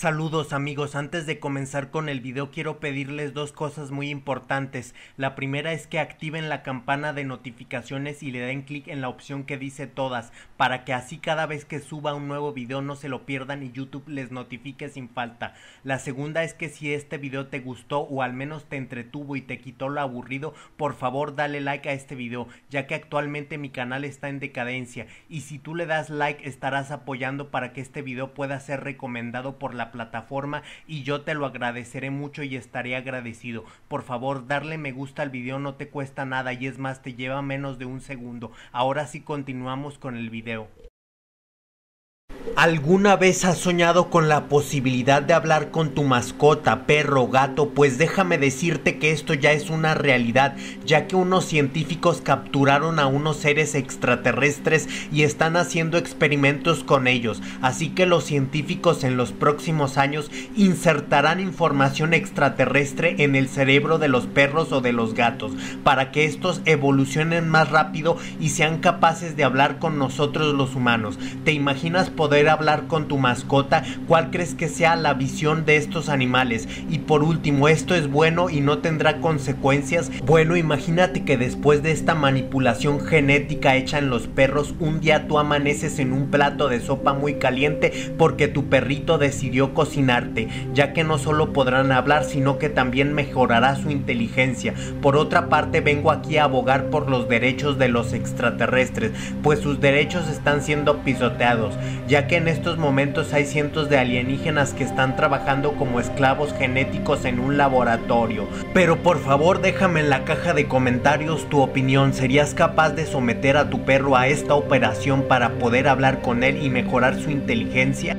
Saludos amigos, antes de comenzar con el video quiero pedirles dos cosas muy importantes. La primera es que activen la campana de notificaciones y le den clic en la opción que dice todas, para que así cada vez que suba un nuevo video no se lo pierdan y YouTube les notifique sin falta. La segunda es que si este video te gustó o al menos te entretuvo y te quitó lo aburrido, por favor dale like a este video, ya que actualmente mi canal está en decadencia y si tú le das like estarás apoyando para que este video pueda ser recomendado por la plataforma y yo te lo agradeceré mucho y estaré agradecido. Por favor, darle me gusta al video no te cuesta nada y es más, te lleva menos de un segundo. Ahora sí, continuamos con el video. ¿Alguna vez has soñado con la posibilidad de hablar con tu mascota, perro o gato? Pues déjame decirte que esto ya es una realidad, ya que unos científicos capturaron a unos seres extraterrestres y están haciendo experimentos con ellos. Así que los científicos en los próximos años insertarán información extraterrestre en el cerebro de los perros o de los gatos, para que estos evolucionen más rápido y sean capaces de hablar con nosotros los humanos. ¿Te imaginas poder hablar con tu mascota? ¿Cuál crees que sea la visión de estos animales? Y por último, ¿esto es bueno y no tendrá consecuencias? Bueno, imagínate que después de esta manipulación genética hecha en los perros, un día tú amaneces en un plato de sopa muy caliente porque tu perrito decidió cocinarte, ya que no solo podrán hablar, sino que también mejorará su inteligencia. Por otra parte, vengo aquí a abogar por los derechos de los extraterrestres, pues sus derechos están siendo pisoteados, ya que en estos momentos hay cientos de alienígenas que están trabajando como esclavos genéticos en un laboratorio. Pero por favor, déjame en la caja de comentarios tu opinión. ¿Serías capaz de someter a tu perro a esta operación para poder hablar con él y mejorar su inteligencia?